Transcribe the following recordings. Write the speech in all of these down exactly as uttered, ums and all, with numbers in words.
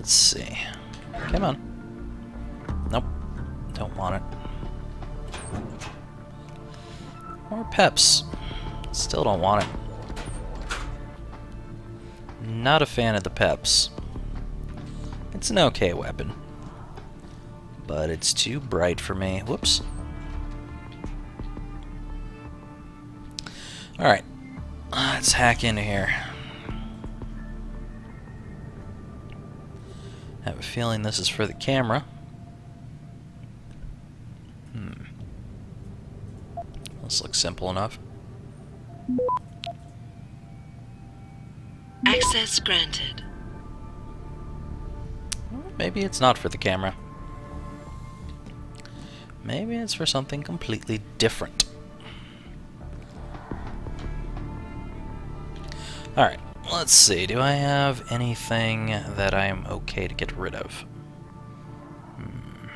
Let's see. Come on. Nope. Don't want it. More peps. Still don't want it. Not a fan of the peps. It's an okay weapon. But it's too bright for me. Whoops. Alright. Let's hack into here. I have a feeling this is for the camera. Hmm. This looks simple enough. Access granted. Maybe it's not for the camera. Maybe it's for something completely different. Alright, let's see. Do I have anything that I am okay to get rid of? Hmm.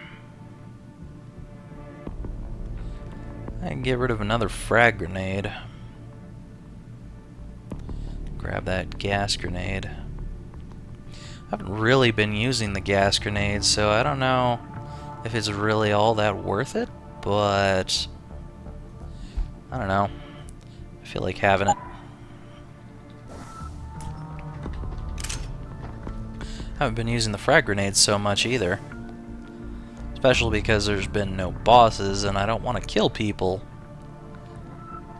I can get rid of another frag grenade. Grab that gas grenade. I haven't really been using the gas grenade, so I don't know if it's really all that worth it, but I don't know. I feel like having it. I haven't been using the frag grenades so much either. Especially because there's been no bosses and I don't want to kill people.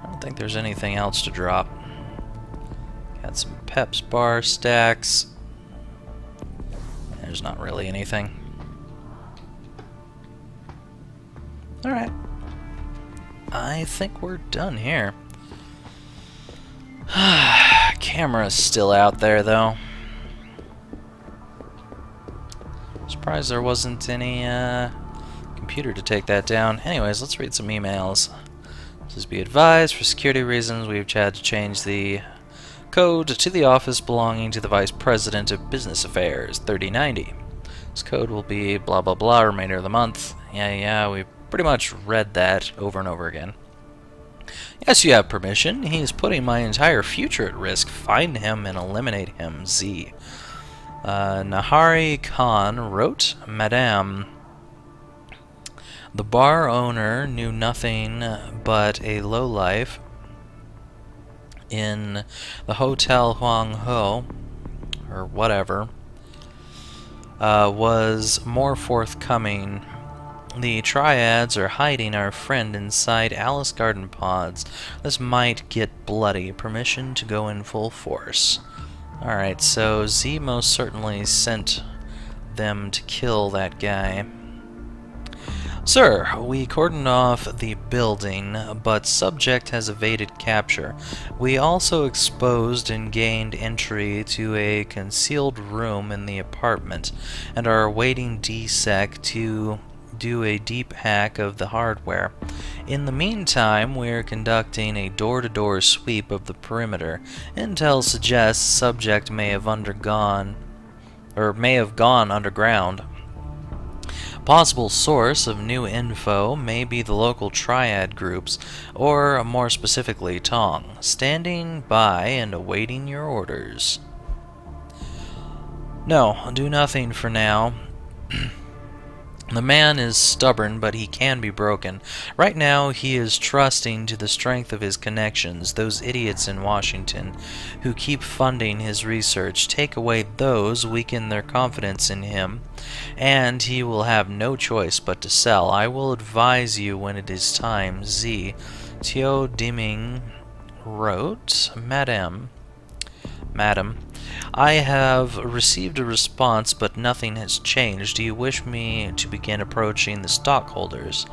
I don't think there's anything else to drop. Got some Peps bar stacks. There's not really anything. Alright. I think we're done here. Camera's still out there though. Surprised there wasn't any uh, computer to take that down. Anyways, let's read some emails. Please be advised, for security reasons, we've had to change the code to the office belonging to the Vice President of Business Affairs, thirty ninety. This code will be blah blah blah remainder of the month. Yeah, yeah, we pretty much read that over and over again. Yes, you have permission. He's putting my entire future at risk. Find him and eliminate him, Z. Uh, Nahari Khan wrote, Madame, the bar owner knew nothing but a lowlife in the Hotel Huang Ho, or whatever, uh, was more forthcoming. The triads are hiding our friend inside Alice Garden Pods. This might get bloody. Permission to go in full force. Alright, so Z most certainly sent them to kill that guy. Sir, we cordoned off the building, but subject has evaded capture. We also exposed and gained entry to a concealed room in the apartment, and are awaiting D S E C to do a deep hack of the hardware. In the meantime, we're conducting a door-to-door sweep of the perimeter. Intel suggests subject may have undergone, or may have gone underground. Possible source of new info may be the local triad groups, or more specifically Tong. Standing by and awaiting your orders. No, do nothing for now. The man is stubborn, but he can be broken. Right now, he is trusting to the strength of his connections, those idiots in Washington who keep funding his research. Take away those, weaken their confidence in him, and he will have no choice but to sell. I will advise you when it is time, Z. Tio Diming wrote, Madame, Madam, I have received a response, but nothing has changed. Do you wish me to begin approaching the stockholders?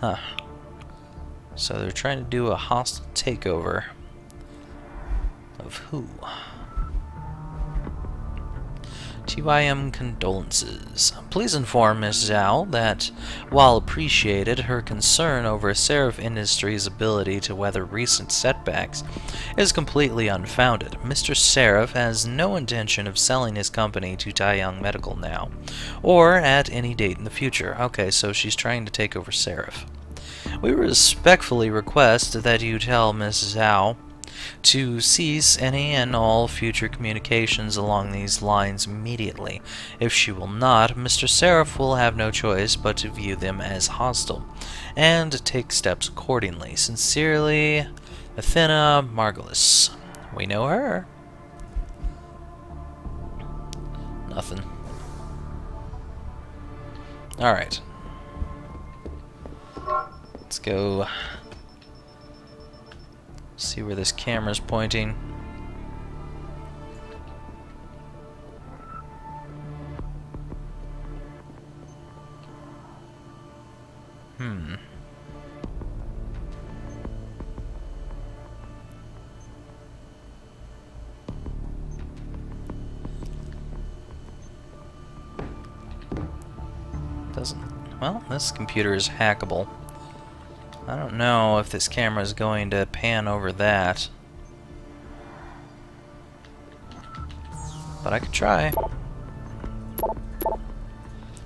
Huh. So they're trying to do a hostile takeover. Of who? T Y M condolences. Please inform Miz Zhao that, while appreciated, her concern over Sarif Industries' ability to weather recent setbacks is completely unfounded. Mister Sarif has no intention of selling his company to Tai Yong Medical now, or at any date in the future. Okay, so she's trying to take over Sarif. We respectfully request that you tell Miz Zhao to cease any and all future communications along these lines immediately. If she will not, Mister Sarif will have no choice but to view them as hostile, and take steps accordingly. Sincerely, Athena Margulis. We know her. Nothing. Alright. Let's go see where this camera's pointing. Hmm. Doesn't... Well, this computer is hackable. I don't know if this camera is going to pan over that. But I could try.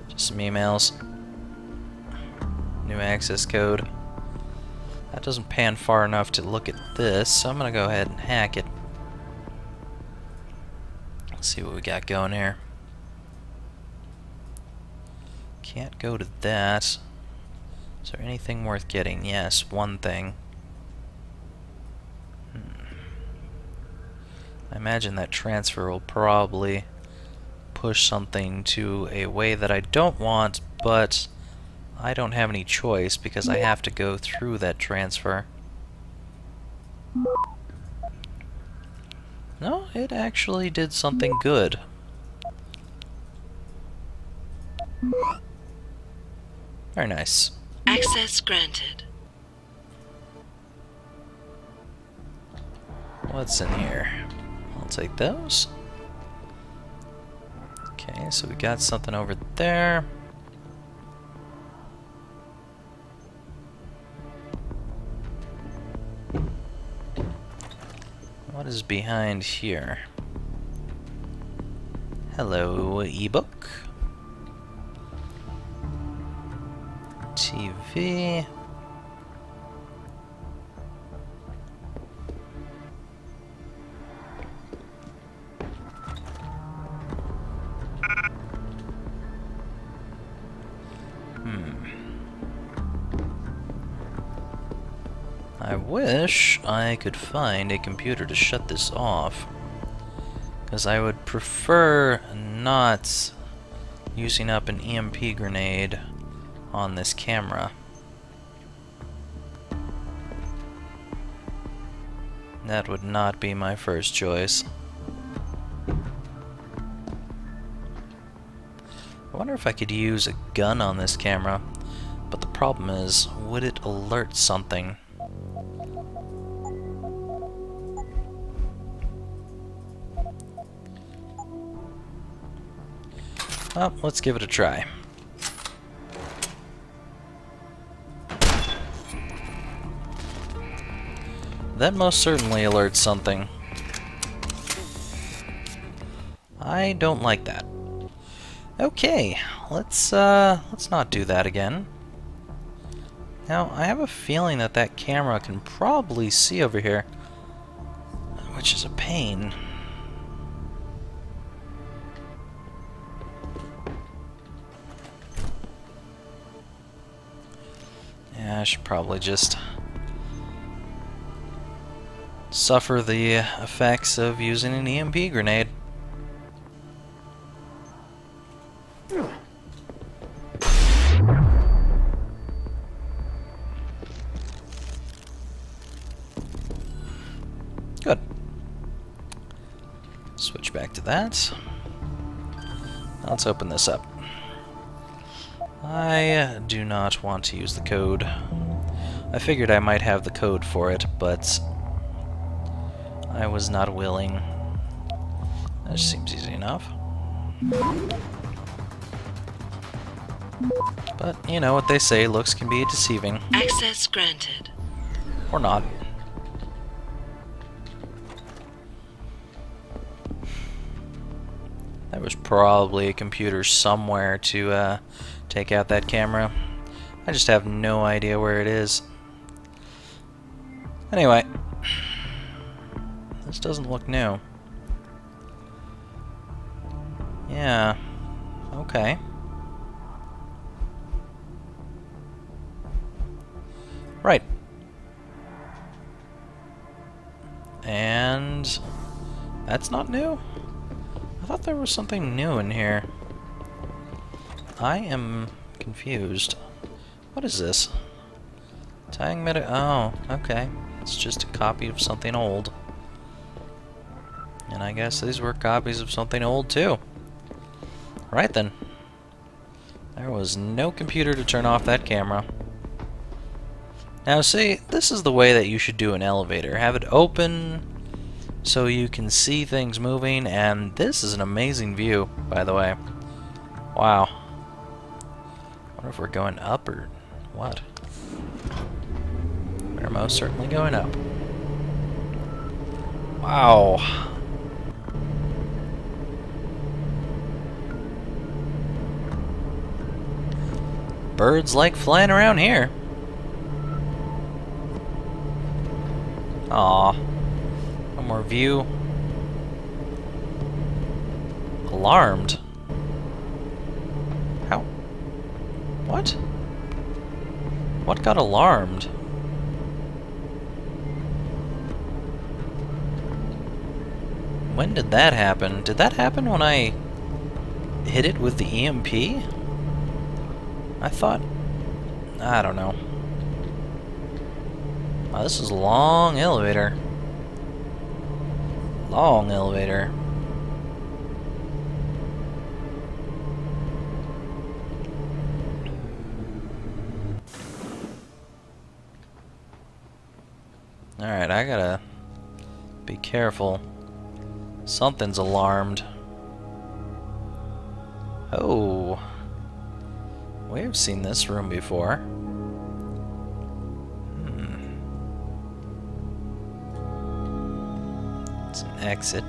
Just some emails. New access code. That doesn't pan far enough to look at this, so I'm going to go ahead and hack it. Let's see what we got going here. Can't go to that. Is there anything worth getting? Yes, one thing. Hmm. I imagine that transfer will probably push something to a way that I don't want, but I don't have any choice because I have to go through that transfer. No, it actually did something good. Very nice. Access granted. What's in here? I'll take those. Okay, so we got something over there. What is behind here? Hello, ebook. T V. Hmm. I wish I could find a computer to shut this off, because I would prefer not using up an E M P grenade on this camera. That would not be my first choice. I wonder if I could use a gun on this camera, but the problem is, would it alert something? Well, let's give it a try. That most certainly alerts something. I don't like that. Okay, let's uh, let's not do that again. Now, I have a feeling that that camera can probably see over here, which is a pain. Yeah, I should probably just suffer the effects of using an E M P grenade. Good. Switch back to that. Now let's open this up. I do not want to use the code. I figured I might have the code for it, but I was not willing. That seems easy enough. But you know what they say, looks can be deceiving. Access granted. Or not. There was probably a computer somewhere to uh, take out that camera. I just have no idea where it is. Anyway. This doesn't look new. Yeah. Okay. Right. And that's not new? I thought there was something new in here. I am confused. What is this? Tai Yong Medical. Oh, okay. It's just a copy of something old. And I guess these were copies of something old too. Right then. There was no computer to turn off that camera. Now see, this is the way that you should do an elevator. Have it open so you can see things moving, and this is an amazing view, by the way. Wow. I wonder if we're going up or what? We're most certainly going up. Wow. Birds like flying around here. Aw. One more view. Alarmed. How? What? What got alarmed? When did that happen? Did that happen when I hit it with the E M P? I thought... I don't know. Wow, this is a long elevator. Long elevator. Alright, I gotta be careful. Something's alarmed. Oh. We've seen this room before. Hmm. It's an exit.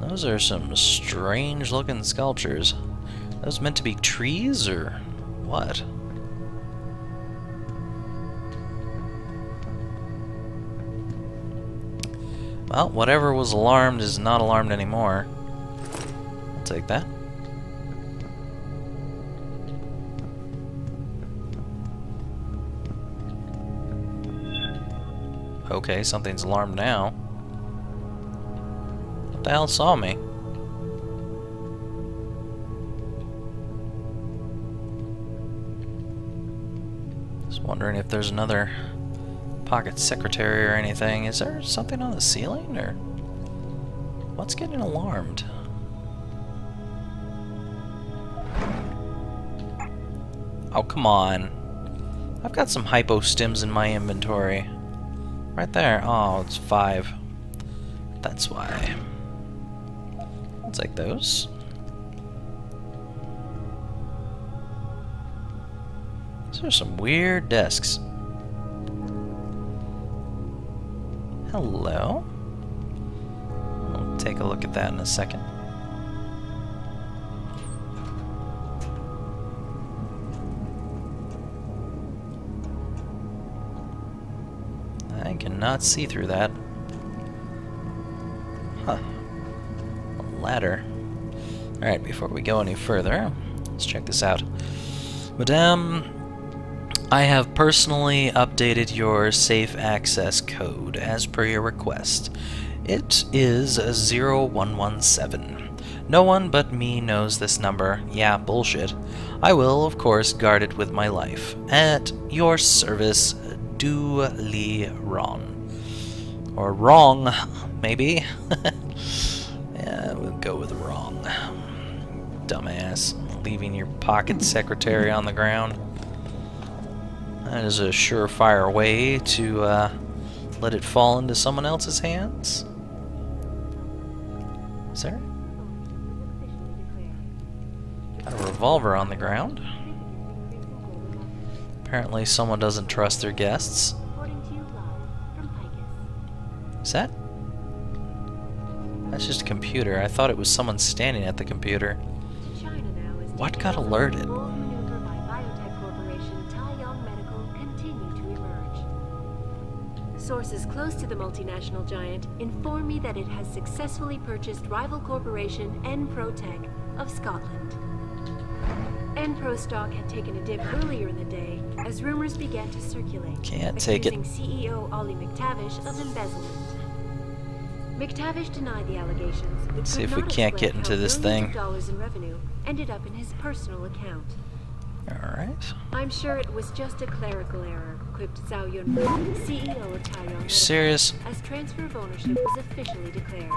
Those are some strange looking sculptures. Are those meant to be trees or what? Well, whatever was alarmed is not alarmed anymore. Take that. Okay, something's alarmed now. What the hell saw me? Just wondering if there's another pocket secretary or anything. Is there something on the ceiling or what's getting alarmed? Oh, come on. I've got some hypo stims in my inventory. Right there. Oh, it's five. That's why. I'll take those. These are some weird desks. Hello. We'll take a look at that in a second. Not see through that. Huh. A ladder. Alright, before we go any further, let's check this out. Madame, I have personally updated your safe access code as per your request. It is zero one one seven. No one but me knows this number. Yeah, bullshit. I will, of course, guard it with my life. At your service, Du Li Ron. Or wrong, maybe. Yeah, we'll go with wrong. Dumbass. Leaving your pocket secretary on the ground. That is a surefire way to uh, let it fall into someone else's hands. Is there? Got a revolver on the ground. Apparently someone doesn't trust their guests. According to log from Picus. Is that? That's just a computer. I thought it was someone standing at the computer. China now is what got alerted? Bold maneuver by biotech corporation Tai Yong Medical continue to emerge. sources close to the multinational giant inform me that it has successfully purchased rival corporation Enprotech of Scotland. Enpro stock had taken a dip earlier in the day as rumors began to circulate. Can't take it. C E O Ollie McTavish of embezzlement. McTavish denied the allegations, but let's see if we can't get into this thing. Dollars in revenue ended up in his personal account. All right. I'm sure it was just a clerical error, quipped Zhao Yun, C E O of Tai Yong Medical. Serious? As transfer of ownership was officially declared,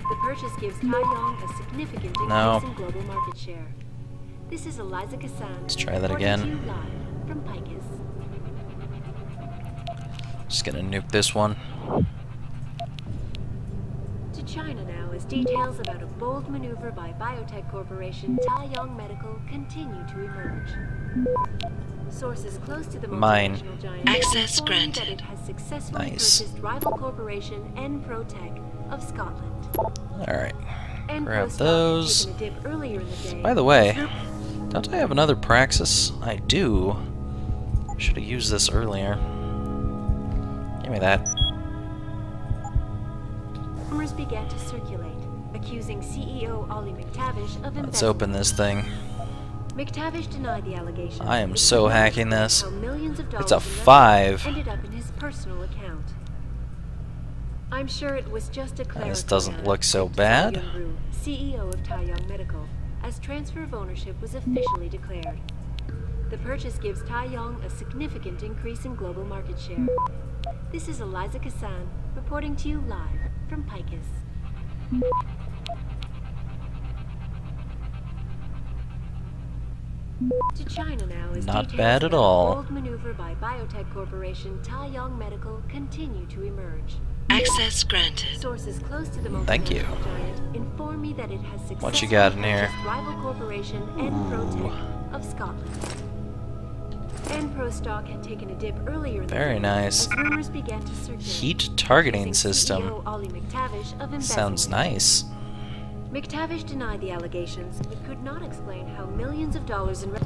the purchase gives Tai Yong a significant increase no. in global market share. This is Eliza Cassandra. Let's try that again. Live from Picus. Just gonna nuke this one. China now, as details about a bold maneuver by biotech corporation Tai Yong Medical continue to emerge. Sources close to the multinational giant access granted that it has successfully nice. purchased rival corporation Enprotech of Scotland. All right, grab those. By the way, don't I have another Praxis? I do. Should have used this earlier. Give me that. Began to circulate, accusing C E O Ollie McTavish of embezzlement. Let's open this thing. McTavish denied the allegations. I am so hacking this. It's a five. Ended up in his personal account. I'm sure it was just a clerical. This doesn't look so bad. C E O of Tai Yong Medical, as transfer of ownership was officially declared. The purchase gives Tai Yong a significant increase in global market share. This is Eliza Kassan reporting to you live from Picus. To China now is not bad at all. Bold maneuver by biotech corporation Tai Yong Medical continue to emerge. Access granted. Sources close to the Thank you. Giant inform me that it has successfully what you got in here? Rival corporation Enprotech of Scotland. Enpro stock had taken a dip earlier in Very the nice. As began to Heat targeting system. Of Sounds nice. McTavish denied the allegations, but could not explain how millions of dollars in. I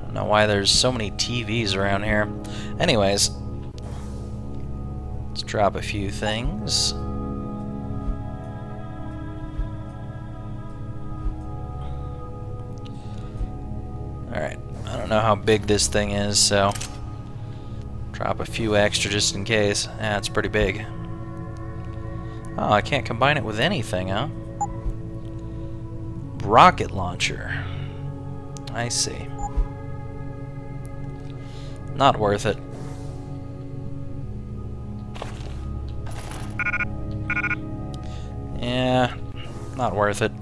don't know why there's so many T Vs around here. Anyways, let's drop a few things. Alright, I don't know how big this thing is, so drop a few extra just in case. Ah, it's pretty big. Oh, I can't combine it with anything, huh? Rocket launcher. I see. Not worth it. Yeah, not worth it.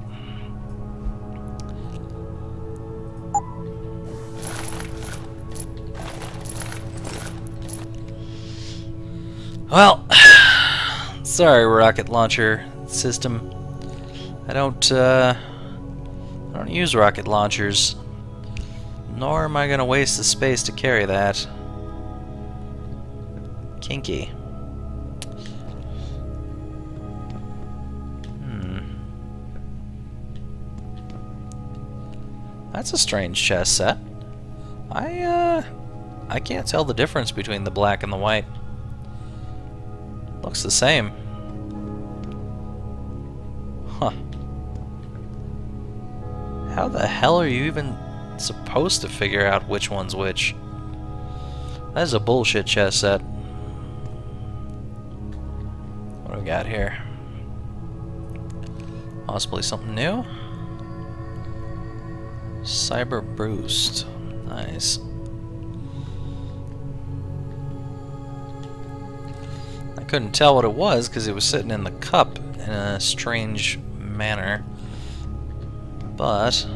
Well, sorry, rocket launcher system. I don't, uh, I don't use rocket launchers, nor am I gonna waste the space to carry that. Kinky. Hmm. That's a strange chess set. I, uh, I can't tell the difference between the black and the white. Looks the same. Huh. How the hell are you even supposed to figure out which one's which? That is a bullshit chess set. What do we got here? Possibly something new? Cyber Boost. Nice. Couldn't tell what it was because it was sitting in the cup in a strange manner, but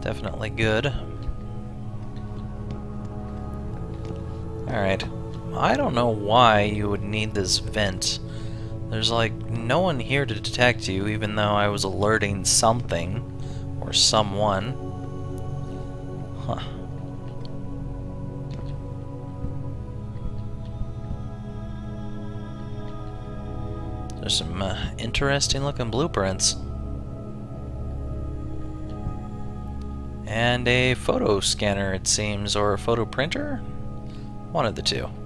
definitely good. Alright, I don't know why you would need this vent. There's like no one here to detect you, even though I was alerting something or someone. Huh. There's some uh, interesting looking blueprints. And a photo scanner, it seems, or a photo printer? One of the two.